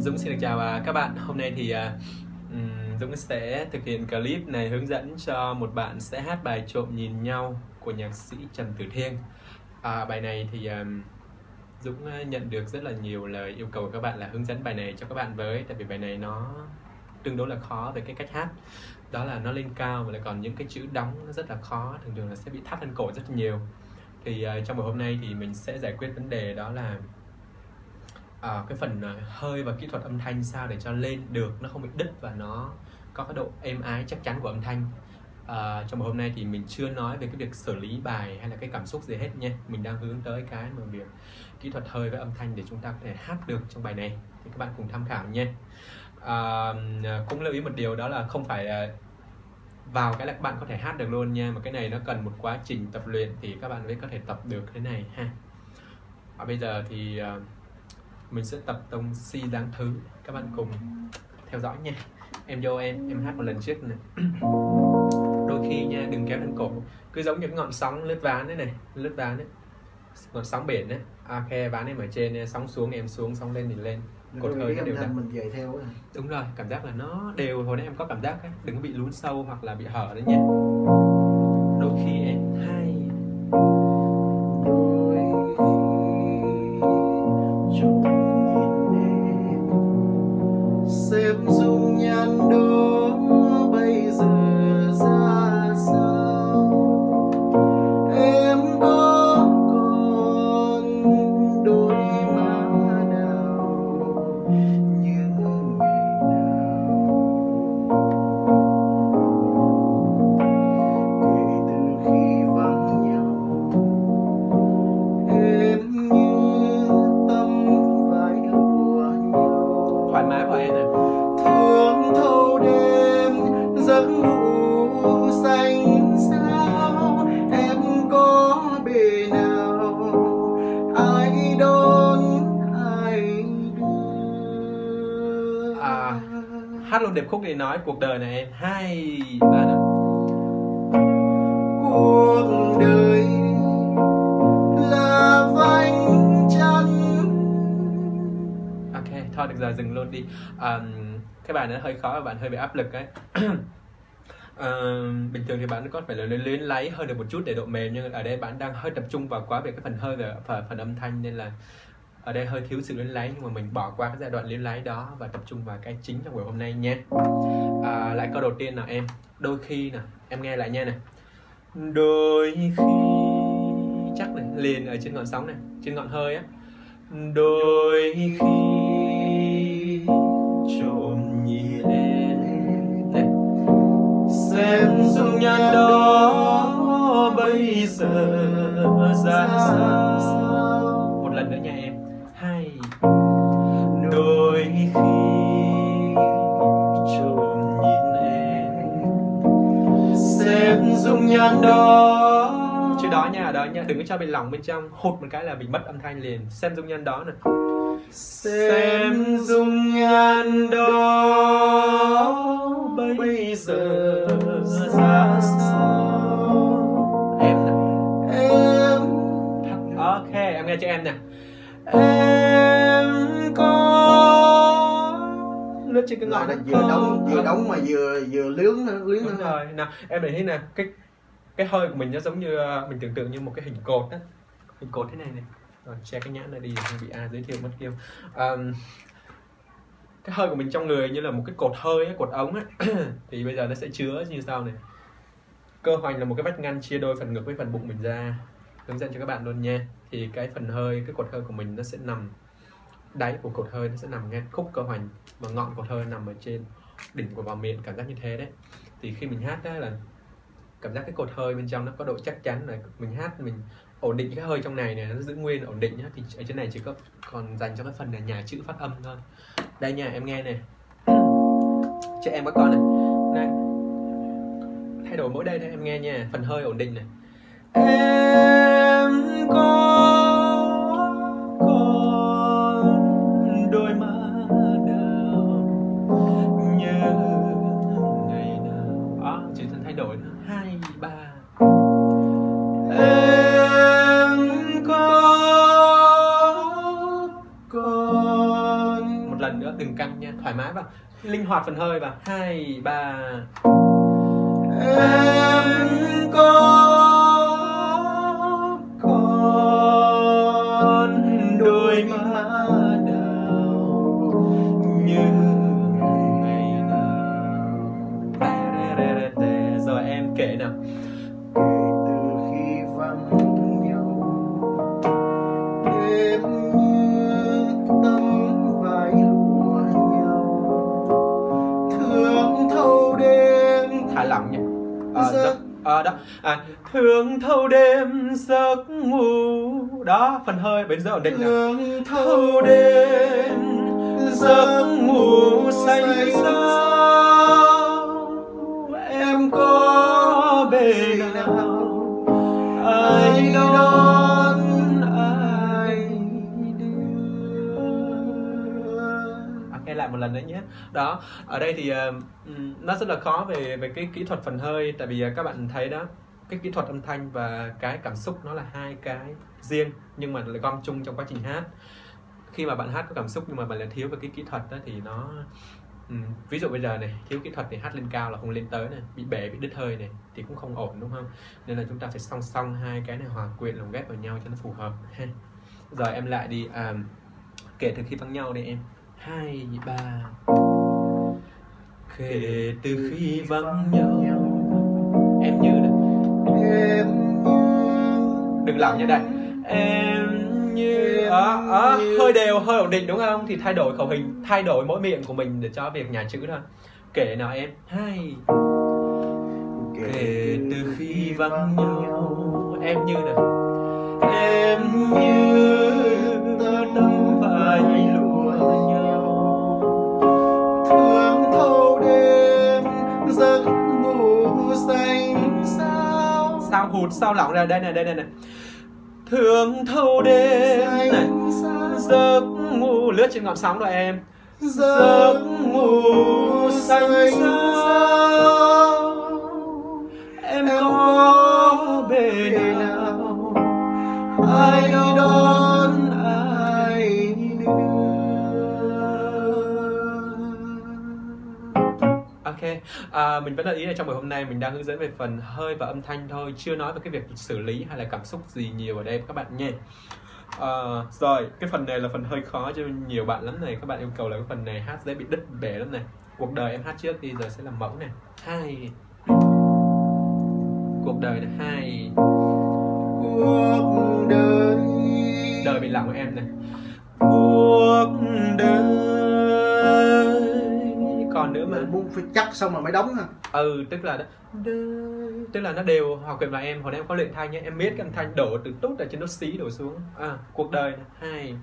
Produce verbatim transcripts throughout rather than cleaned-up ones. Dũng xin được chào các bạn. Hôm nay thì Dũng sẽ thực hiện clip này hướng dẫn cho một bạn sẽ hát bài Trộm Nhìn Nhau của nhạc sĩ Trần Tử Thiên. à, Bài này thì Dũng nhận được rất là nhiều lời yêu cầu các bạn là hướng dẫn bài này cho các bạn với. Tại vì bài này nó tương đối là khó về cái cách hát. Đó là nó lên cao và lại còn những cái chữ đóng nó rất là khó. Thường thường là sẽ bị thắt lên cổ rất nhiều. Thì trong buổi hôm nay thì mình sẽ giải quyết vấn đề đó là À, cái phần hơi và kỹ thuật âm thanh sao để cho lên được, nó không bị đứt và nó có cái độ êm ái chắc chắn của âm thanh. à, Trong buổi hôm nay thì mình chưa nói về cái việc xử lý bài hay là cái cảm xúc gì hết nha. Mình đang hướng tới cái mà việc kỹ thuật hơi với âm thanh để chúng ta có thể hát được trong bài này. Thì các bạn cùng tham khảo nha. à, Cũng lưu ý một điều đó là không phải vào cái là các bạn có thể hát được luôn nha. Mà cái này nó cần một quá trình tập luyện thì các bạn mới có thể tập được thế này ha. à, Bây giờ thì mình sẽ tập tông Si Giáng Thứ, các bạn cùng theo dõi nha. Em vô em, em hát một lần trước này. Đôi khi nha, đừng kéo lên cổ, cứ giống những ngọn sóng lướt ván đấy này, lướt ván đấy, ngọn sóng biển đấy. À, khe ván em ở trên, sóng xuống em xuống, sóng lên mình lên. Cột hơi đều đặn. Mình dời theo ấy. Đúng rồi, cảm giác là nó đều. Hồi nãy em có cảm giác ấy, đừng có bị lún sâu hoặc là bị hở đấy nha. Đôi khi em hai. Hát luôn điệp khúc để nói cuộc đời này em. Hai, ba nào. Cuộc đời là vành chắn. Ok, thôi được rồi, dừng luôn đi. à, Cái bài nó hơi khó và bạn hơi bị áp lực ấy. à, Bình thường thì bạn có phải là luyến láy hơi được một chút để độ mềm. Nhưng ở đây bạn đang hơi tập trung vào quá về cái phần hơi và phần âm thanh. Nên là ở đây hơi thiếu sự luyến láy, nhưng mà mình bỏ qua cái giai đoạn luyến láy đó và tập trung vào cái chính trong buổi hôm nay nhé. à, Lại câu đầu tiên nào em. Đôi khi nào, em nghe lại nha này. Đôi khi chắc này, liền ở trên ngọn sóng này, trên ngọn hơi á. Đôi khi trộm nhìn lên này. Xem dung nhan đó bây giờ ra sao. Một lần nữa nha em. Hai. Đôi khi trộm nhìn em, xem dung nhan đó. Chứ đó nha, ở đó nha, đừng có cho mình lỏng bên trong. Hụt một cái là mình mất âm thanh liền. Xem dung nhan đó nè. Xem dung nhan đó bây giờ ra sao. Em nè. Em. Ok, em nghe cho em nè. Em có lướt trên cái ngọn, vừa đóng vừa đóng mà vừa vừa lướng lướng nữa rồi. Nào, em để thế nè, cái cái hơi của mình nó giống như mình tưởng tượng như một cái hình cột á, hình cột thế này này. Rồi che cái nhãn này đi, bị a giới thiệu mất tiêu. Um, cái hơi của mình trong người như là một cái cột hơi, ấy, cột ống á. Thì bây giờ nó sẽ chứa như sau này. Cơ hoành là một cái vách ngăn chia đôi phần ngực với phần bụng mình ra. Hướng dẫn cho các bạn luôn nha. Thì cái phần hơi, cái cột hơi của mình nó sẽ nằm, đáy của cột hơi nó sẽ nằm ngay khúc cơ hoành, và ngọn cột hơi nằm ở trên đỉnh của vào miệng, cảm giác như thế đấy. Thì khi mình hát đó là cảm giác cái cột hơi bên trong nó có độ chắc chắn, là mình hát mình ổn định cái hơi trong này này, nó giữ nguyên ổn định nhá. Thì ở trên này chỉ có còn dành cho cái phần là nhà chữ phát âm thôi. Đây nha, em nghe này. Chứ em có con này. Này. Thay đổi mỗi đây thôi em nghe nha, phần hơi ổn định này. Em có con đôi má đào như ngày nào. Đó, chỉ cần thay đổi nữa. Hai, ba. Em có con. Một lần nữa. nữa, đừng căng nha, thoải mái vào, linh hoạt phần hơi vào. Hai, ba. Em có con đôi má đào như ngày nào. Rồi em kể nào. À, đó. À, thương thâu đêm giấc ngủ. Đó, phần hơi bây giờ ổn định nào. Thương thâu đêm giấc ngủ xanh sao em có bề nào ai đón ai đưa. Ok, lại một lần nữa nhé. Đó, ở đây thì uh, nó rất là khó về về cái kỹ thuật phần hơi, tại vì các bạn thấy đó, cái kỹ thuật âm thanh và cái cảm xúc nó là hai cái riêng nhưng mà lại gom chung trong quá trình hát. Khi mà bạn hát có cảm xúc nhưng mà bạn lại thiếu về cái kỹ thuật đó thì nó um, ví dụ bây giờ này, thiếu kỹ thuật thì hát lên cao là không lên tới này, bị bể, bị đứt hơi này thì cũng không ổn, đúng không? Nên là chúng ta phải song song hai cái này, hòa quyện lồng ghép vào nhau cho nó phù hợp. Giờ em lại đi à, kể từ khi vắng nhau đi em. Hai, ba. Kể từ khi vắng nhau em như này, em đừng làm như đây, em như đó, đó. Hơi đều, hơi ổn định đúng không? Thì thay đổi khẩu hình, thay đổi mỗi miệng của mình để cho việc nhả chữ thôi. Kể nào em. Hai. Kể từ khi vắng nhau em như này, em như ta đắm phải lụa nhau, thương thâu đêm giấc ngủ xanh sao. Sao hụt, sao lỏng ra đây này, đây này, này. Thương thâu đêm này, giấc ngủ lướt trên ngọn sóng rồi em. Giấc ngủ xanh sao em có bề nào ai đón ai đưa. Ok, à, mình vẫn là ý là trong buổi hôm nay mình đang hướng dẫn về phần hơi và âm thanh thôi, chưa nói về cái việc xử lý hay là cảm xúc gì nhiều ở đây các bạn nhé. À, rồi, cái phần này là phần hơi khó cho nhiều bạn lắm này, các bạn yêu cầu là cái phần này hát dễ bị đứt bể lắm này. Cuộc đời em hát trước đi rồi sẽ làm mẫu này. Hai. Cuộc đời này. Hai. Cuộc đời. Đời mình làm của em này. Cuộc đời. Còn nữa mà muốn phải chắc xong mà mới đóng hả? Ừ, tức là đó, tức là nó đều hòa quyện vào em. Hồi nãy em có luyện thanh nhé, em biết cái âm thanh đổ từ tút ở trên nốt xí đổ xuống. À, cuộc đời này. Hai.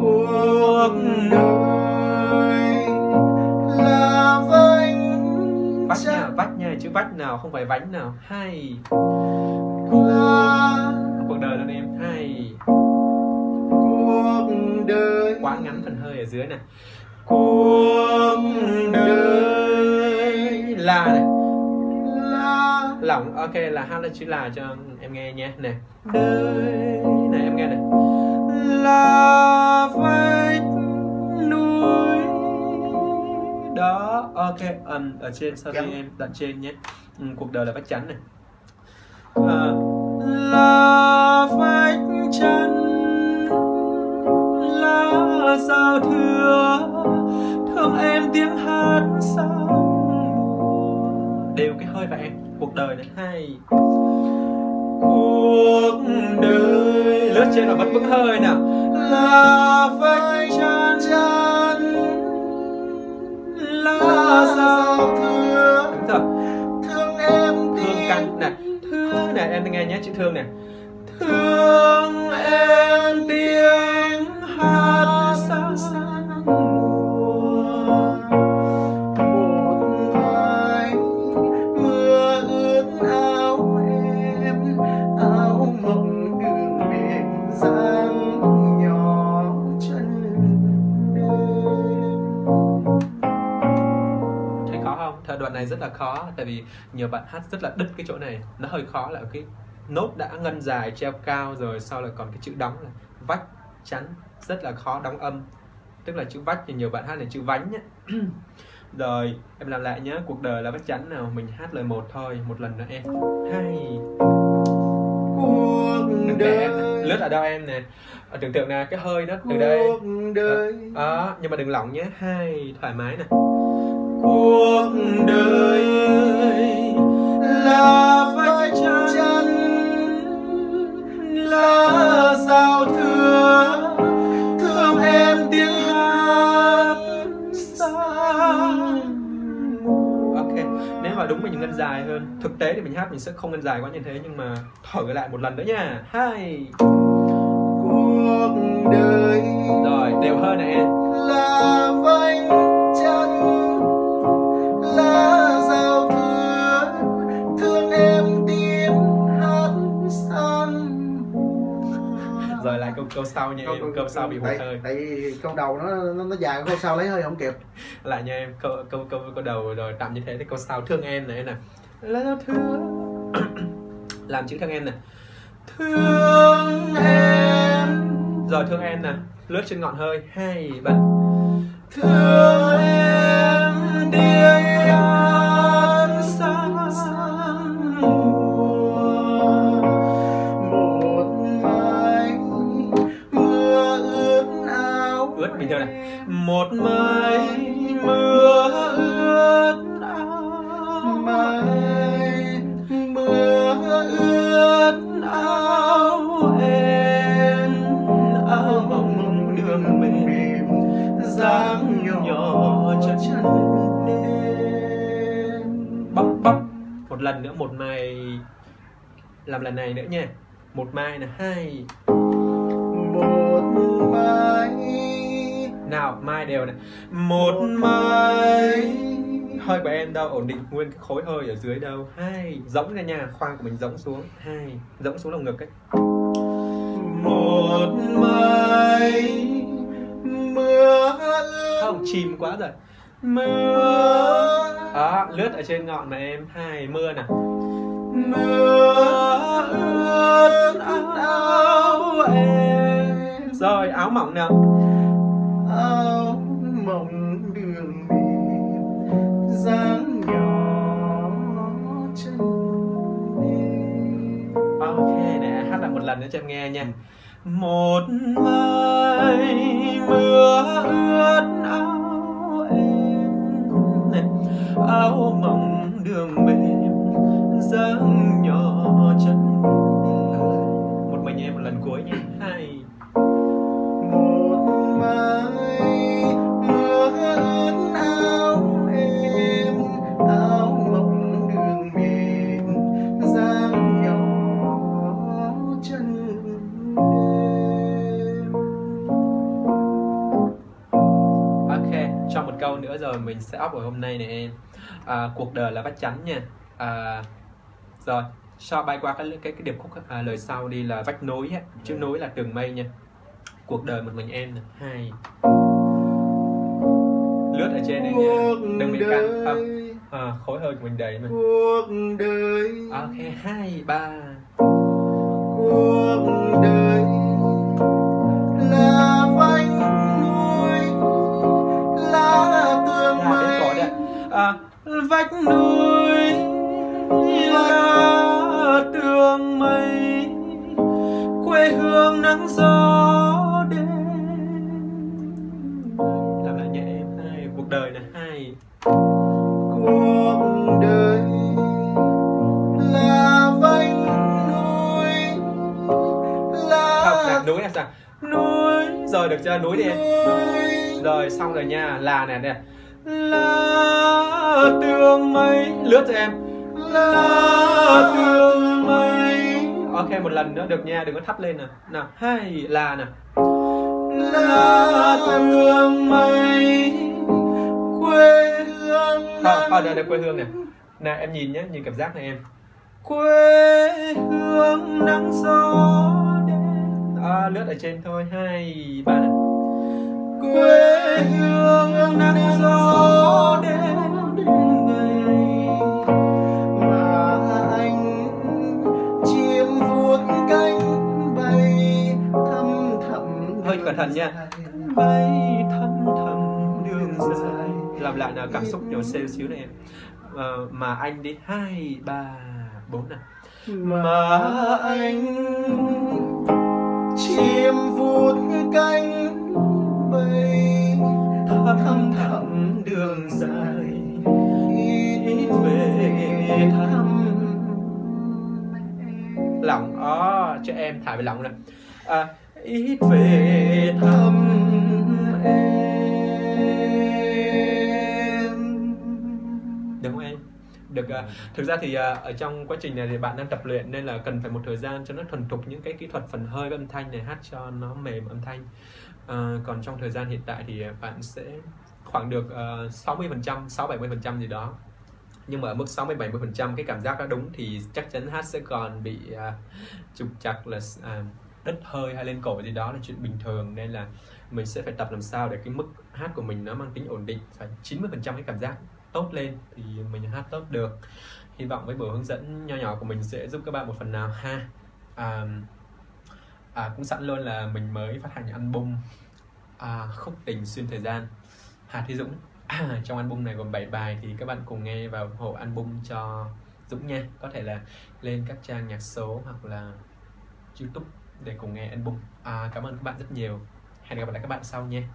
Cuộc đời là vánh. Vách nha, vách nha, chữ vách nào không phải vánh nào. Hai. Là... cuộc đời là em. Hai. Cuộc đời. Quá ngắn phần hơi ở dưới này. Cuộc đời là này, là lỏng. Ok, là hát lên chữ là cho em nghe nhé này. Đời này em nghe này, là vách núi đó. Ok, um, ở trên sau khi em đoạn trên nhé. Ừ, cuộc đời là vách chắn này. À, là vách chắn là sao thưa thương em tiếng hát sao đều cái hơi và em. Cuộc đời này. Hay. Cuộc đời lướt trên và vẫn vững hơi nào, là vách chắn chắn là sao thưa thương em thương căng này, thương này em nghe nhé, chữ thương này, thương em tiếng hát sao mùa một vai mưa ướt áo em, áo mộng đường biển dáng nhỏ chân đêm. Thấy khó không? Thời đoạn này rất là khó, tại vì nhiều bạn hát rất là đứt cái chỗ này, nó hơi khó là cái nốt đã ngân dài treo cao rồi sau là còn cái chữ đóng là vách chắn, rất là khó đóng âm. tức là chữ vách thì nhiều bạn hát là chữ vánh ấy. Rồi em làm lại nhé, cuộc đời là vách chắn nào, mình hát lời một thôi, một lần nữa em. Hai cuộc đừng đời em, lướt ở đâu em nè, tưởng tượng là cái hơi đó từ đây đó, à, nhưng mà đừng lỏng nhé. Hai thoải mái nè. Cuộc đời là vách chắn, là sao thương thương em tiếng hát xa. Ok, nếu mà đúng mình ngân dài hơn, thực tế thì mình hát mình sẽ không ngân dài quá như thế, nhưng mà thổi lại một lần nữa nha. Hai cuộc đời rồi đều hơn này em, là vách chắn rồi. Lại câu câu sau nha em, câu, câu sau bị hụt hơi, tại câu đầu nó nó, nó dài, câu sau lấy hơi không kịp. Lại nha em, câu câu câu câu đầu rồi tạm như thế, thì câu sau thương em này nè, là thương làm chữ thương em nè, thương em rồi thương em nè, lướt trên ngọn hơi. Hai bạn thương em đi an xa. Bình thường này. Một mai mưa ướt áo, mai mưa ướt áo em, áo mỏng đường mềm dáng nhỏ cho chân đêm. Bắp bắp một lần nữa, một mai làm lần này nữa nha. Một mai là hai, một mai nào mai đều này, một mai hơi của em đâu, ổn định nguyên cái khối hơi ở dưới đâu. Hai rỗng ra nha, khoang của mình rỗng xuống. Hai rỗng xuống lồng ngực ấy. Một mai mưa không chìm quá rồi, mưa đó, lướt ở trên ngọn mà em. Hai mưa nè, mưa ướt áo em rồi, áo mỏng nào, áo mộng đường mềm dáng nhỏ chân đêm. Ok nè, hát lại một lần nữa cho em nghe nha. Một mai mưa ướt áo em này, áo mộng đường mềm dáng nhỏ chân đêm. Một mình em một lần cuối nha. Hai câu nữa rồi mình sẽ up ở hôm nay này em. À, cuộc đời là vách chắn nha. À, rồi sau bay qua cái cái cái điệp khúc à, lời sau đi là vách nối ấy. Chữ nối là tường mây nha. Cuộc đời một mình em này. Hai lướt ở trên này nha, đừng bị căng à, à, khối hơi của mình đầy mà. Cuộc đời ok, hai ba cuộc đời là vách à, vách núi là tường mây, quê hương nắng gió đêm. Làm lại nhẹ em. Hai cuộc đời này. Hai cuộc đời là vách núi là không, là núi là sao? Núi rồi, được chưa? Núi đi em. Rồi xong rồi nha. Là nè nè, là tường mây, lướt cho em, là tường mây. Ok một lần nữa được nha, đừng có thắt lên nè. Nào hai là nè, là tường mây quê hương nắng. Thôi đây, đây quê hương nè. Nè em nhìn nhé, nhìn cảm giác này em. Quê hương nắng gió đêm. À, lướt ở trên thôi. Hai ba nè, quê hương nắng gió đêm ngày mà anh chim vuốt cánh bay thăm thẳm. Hơi cẩn thận nha, bay thăm Làm lại nào, cảm xúc nhỏ xíu xíu này em. À, mà anh đi hai ba bốn nào. Mà anh chim vút cánh bay thăm thẳm đường dài đi về thăm lòng ó cho em thả về lòng nè. À, ít về thăm em được không em? Được. Uh, thực ra thì uh, ở trong quá trình này thì bạn đang tập luyện nên là cần phải một thời gian cho nó thuần thục những cái kỹ thuật phần hơi với âm thanh này, hát cho nó mềm âm thanh. Uh, còn trong thời gian hiện tại thì bạn sẽ khoảng được uh, sáu mươi phần trăm, sáu mươi bảy mươi phần trăm gì đó. Nhưng mà ở mức sáu mươi bảy mươi phần trăm cái cảm giác đã đúng thì chắc chắn hát sẽ còn bị uh, trục trặc là uh, đứt hơi hay lên cổ gì đó là chuyện bình thường, nên là mình sẽ phải tập làm sao để cái mức hát của mình nó mang tính ổn định, phải chín mươi phần trăm cái cảm giác tốt lên thì mình hát tốt được. Hy vọng với buổi hướng dẫn nho nhỏ của mình sẽ giúp các bạn một phần nào ha. À, à, cũng sẵn luôn là mình mới phát hành album à, Khúc Tình Xuyên Thời Gian Hà Thi Dũng. À, trong album này gồm bảy bài thì các bạn cùng nghe và ủng hộ album cho Dũng nha. Có thể là lên các trang nhạc số hoặc là YouTube để cùng nghe album. À, cảm ơn các bạn rất nhiều. Hẹn gặp lại các bạn sau nha.